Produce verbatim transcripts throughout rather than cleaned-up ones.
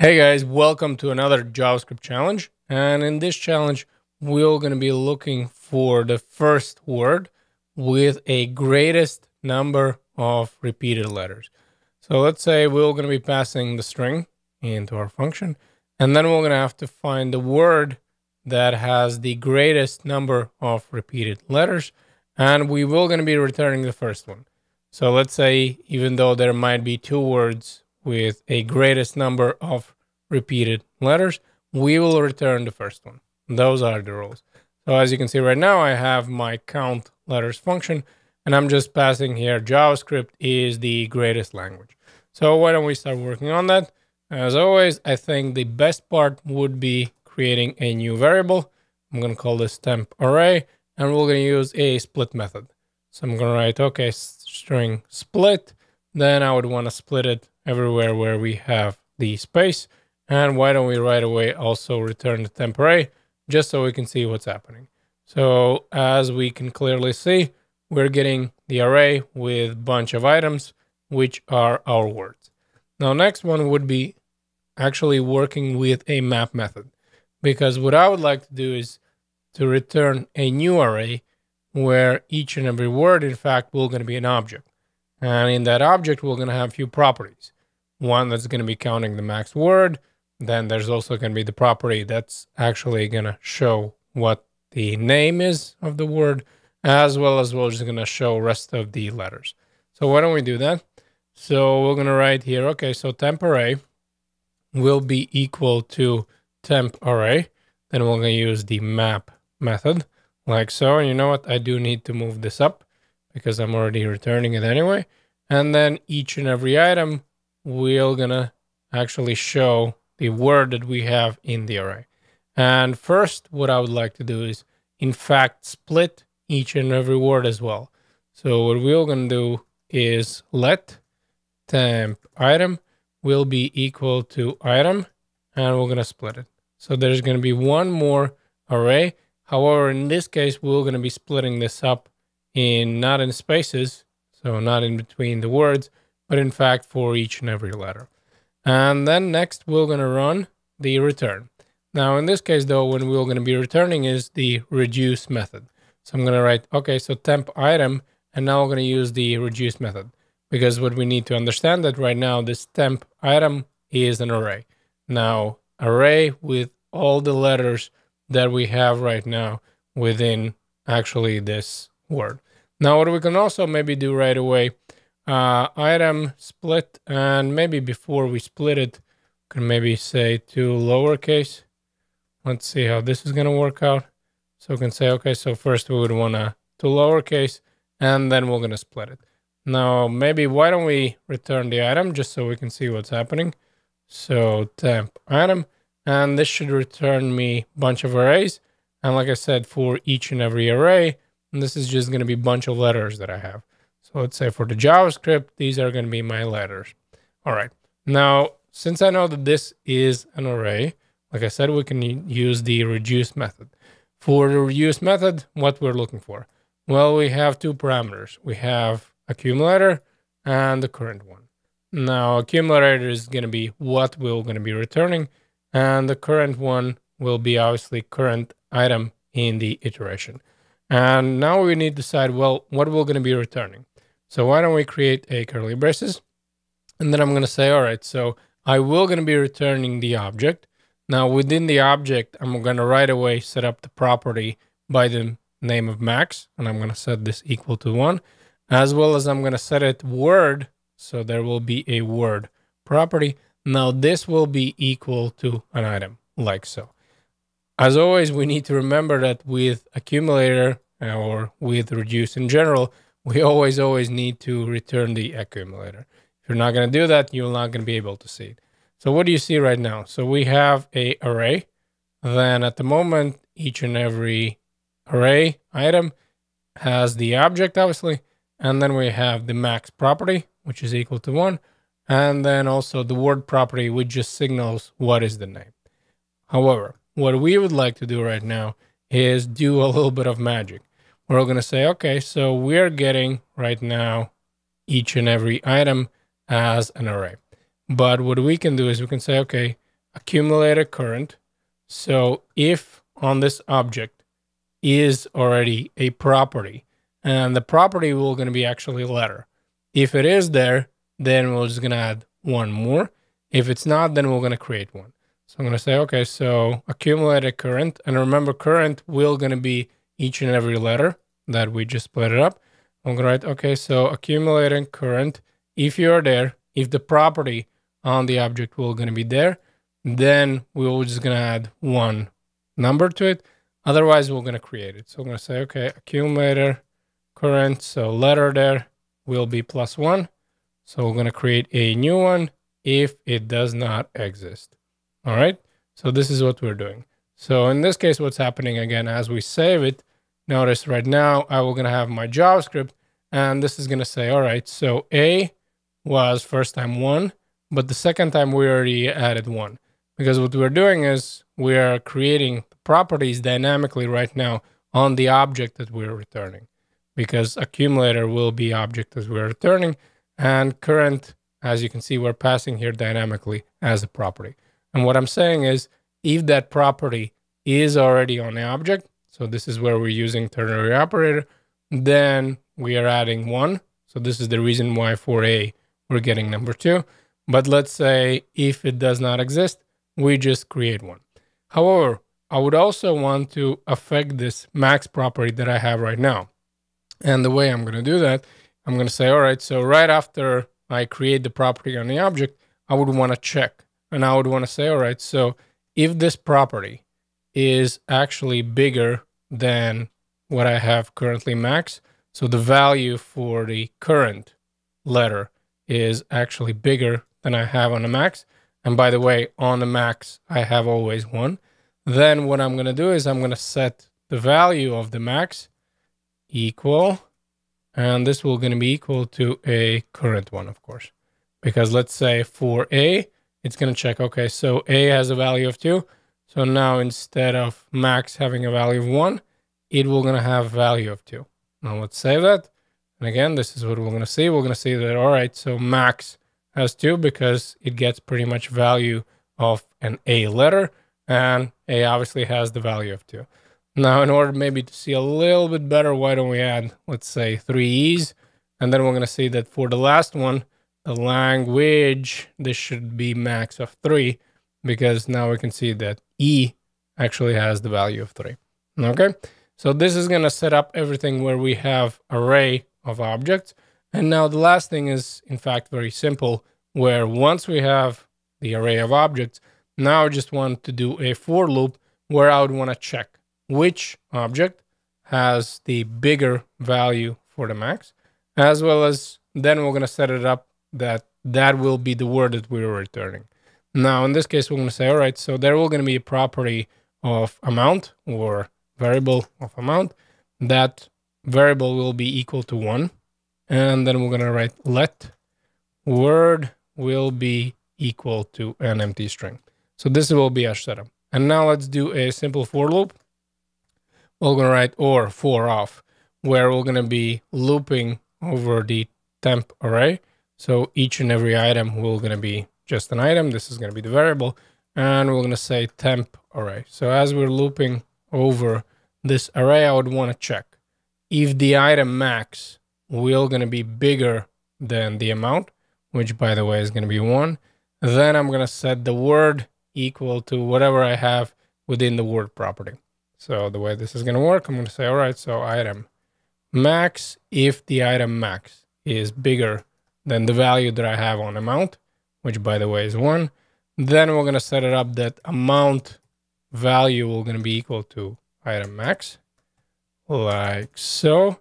Hey guys, welcome to another JavaScript challenge. And in this challenge, we're going to be looking for the first word with a greatest number of repeated letters. So let's say we're going to be passing the string into our function, and then we're going to have to find the word that has the greatest number of repeated letters. And we will going to be returning the first one. So let's say, even though there might be two words with a greatest number of repeated letters, we will return the first one. Those are the rules. So as you can see right now, I have my count letters function, and I'm just passing here JavaScript is the greatest language. So why don't we start working on that? As always, I think the best part would be creating a new variable. I'm going to call this temp array, and we're going to use a split method. So I'm going to write, okay, string split. Then I would want to split it everywhere where we have the space. And why don't we right away also return the temp array, just so we can see what's happening. So as we can clearly see, we're getting the array with a bunch of items, which are our words. Now, next one would be actually working with a map method, because what I would like to do is to return a new array where each and every word, in fact, will going to be an object. And in that object, we're going to have a few properties. One that's going to be counting the max word. Then there's also going to be the property that's actually going to show what the name is of the word, as well as we're just going to show rest of the letters. So why don't we do that? So we're going to write here, okay, so temp array will be equal to temp array. Then we're going to use the map method like so. And you know what? I do need to move this up, because I'm already returning it anyway. And then each and every item, we're gonna actually show the word that we have in the array. And first, what I would like to do is, in fact, split each and every word as well. So what we're gonna do is let temp item will be equal to item, and we're gonna split it. So there's gonna be one more array. However, in this case, we're gonna be splitting this up in not in spaces, so not in between the words, but in fact for each and every letter. And then next we're going to run the return. Now in this case though, when we're going to be returning is the reduce method. So I'm going to write, okay, so temp item, and now we're going to use the reduce method, because what we need to understand that right now this temp item is an array. Now array with all the letters that we have right now within actually this word. Now what we can also maybe do right away, uh item split, and maybe before we split it, can maybe say to lowercase. Let's see how this is going to work out. So we can say, okay, so first we would want to to lowercase, and then we're going to split it. Now maybe why don't we return the item just so we can see what's happening. So temp item, and this should return me a bunch of arrays, and like I said, for each and every array. And this is just going to be a bunch of letters that I have. So let's say for the JavaScript, these are going to be my letters. All right. Now, since I know that this is an array, like I said, we can use the reduce method. For the reduce method, what we're looking for? Well, we have two parameters. We have accumulator and the current one. Now, accumulator is going to be what we're going to be returning, and the current one will be obviously current item in the iteration. And now we need to decide, well, what we're going to be returning. So why don't we create a curly braces? And then I'm going to say, all right, so I will going to be returning the object. Now within the object, I'm going to right away set up the property by the name of max. And I'm going to set this equal to one, as well as I'm going to set it word. So there will be a word property. Now this will be equal to an item like so. As always, we need to remember that with accumulator or with reduce in general, we always, always need to return the accumulator. If you're not going to do that, you're not going to be able to see it. So what do you see right now? So we have a array. Then at the moment, each and every array item has the object, obviously. And then we have the max property, which is equal to one. And then also the word property, which just signals what is the name. However, what we would like to do right now is do a little bit of magic. We're going to say, okay, so we're getting right now each and every item as an array. But what we can do is we can say, okay, accumulator current. So if on this object is already a property, and the property will going to be actually letter. If it is there, then we're just going to add one more. If it's not, then we're going to create one. So I'm going to say, okay, so accumulated current, and remember current will going to be each and every letter that we just split it up. I'm going to write, okay, so accumulating current, if you are there, if the property on the object will going to be there, then we're just going to add one number to it. Otherwise, we're going to create it. So I'm going to say, okay, accumulator current, so letter there will be plus one. So we're going to create a new one if it does not exist. All right. So this is what we're doing. So in this case, what's happening again, as we save it, notice right now, I will going to have my JavaScript, and this is going to say, all right, so A was first time one, but the second time we already added one, because what we're doing is we are creating properties dynamically right now on the object that we're returning, because accumulator will be object as we're returning, and current, as you can see, we're passing here dynamically as a property. And what I'm saying is, if that property is already on the object, so this is where we're using ternary operator, then we are adding one. So this is the reason why for A we're getting number two. But let's say if it does not exist, we just create one. However, I would also want to affect this max property that I have right now. And the way I'm going to do that, I'm going to say, all right, so right after I create the property on the object, I would want to check. And I would want to say, all right, so if this property is actually bigger than what I have currently max, so the value for the current letter is actually bigger than I have on the max. And by the way, on the max, I have always one. Then what I'm going to do is I'm going to set the value of the max equal, and this will going to be equal to a current one, of course, because let's say for A, it's going to check, okay, so A has a value of two. So now instead of max having a value of one, it will going to have a value of two. Now let's save that. And again, this is what we're going to see. We're going to see that, all right, so max has two because it gets pretty much value of an A letter, and A obviously has the value of two. Now, in order maybe to see a little bit better, why don't we add, let's say, three E's, and then we're going to see that for the last one, the language, this should be max of three, because now we can see that E actually has the value of three. Okay, so this is going to set up everything where we have array of objects. And now the last thing is, in fact, very simple, where once we have the array of objects, now I just want to do a for loop where I would want to check which object has the bigger value for the max, as well as then we're going to set it up that that will be the word that we were returning. Now, in this case, we're going to say, all right, so there will going to be a property of amount or variable of amount. That variable will be equal to one. And then we're going to write let word will be equal to an empty string. So this will be our setup. And now let's do a simple for loop. We're going to write or for off, where we're going to be looping over the temp array. So each and every item will going to be just an item. This is going to be the variable. And we're going to say temp array. So as we're looping over this array, I would want to check if the item max will going to be bigger than the amount, which, by the way, is going to be one. Then I'm going to set the word equal to whatever I have within the word property. So the way this is going to work, I'm going to say, all right, so item max, if the item max is bigger than the value that I have on amount, which, by the way, is one, then we're going to set it up that amount value will going to be equal to item max, like so.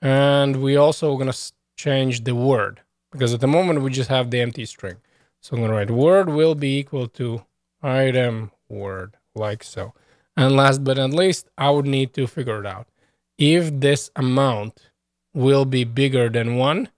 And we also are going to change the word, because at the moment we just have the empty string. So I'm going to write word will be equal to item word, like so. And last but not least, I would need to figure it out. If this amount will be bigger than one,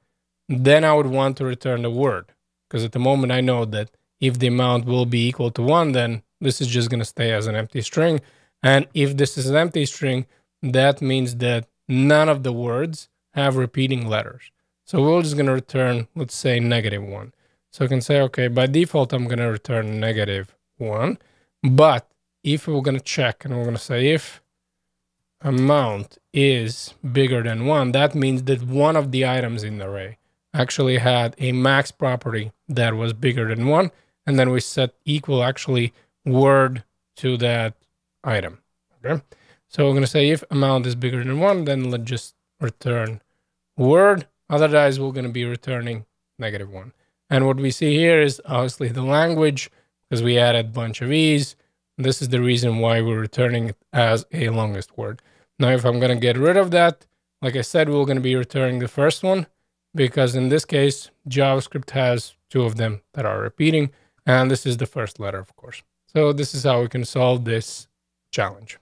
then I would want to return the word, because at the moment I know that if the amount will be equal to one, then this is just going to stay as an empty string. And if this is an empty string, that means that none of the words have repeating letters. So we're just going to return, let's say, negative one. So I can say, okay, by default, I'm going to return negative one. But if we're going to check and we're going to say if amount is bigger than one, that means that one of the items in the array actually had a max property that was bigger than one. And then we set equal actually word to that item. Okay. So we're going to say if amount is bigger than one, then let's just return word. Otherwise, we're going to be returning negative one. And what we see here is obviously the language, because we added a bunch of E's. This is the reason why we're returning it as a longest word. Now, if I'm going to get rid of that, like I said, we're going to be returning the first one, because in this case, JavaScript has two of them that are repeating. And this is the first letter, of course. So this is how we can solve this challenge.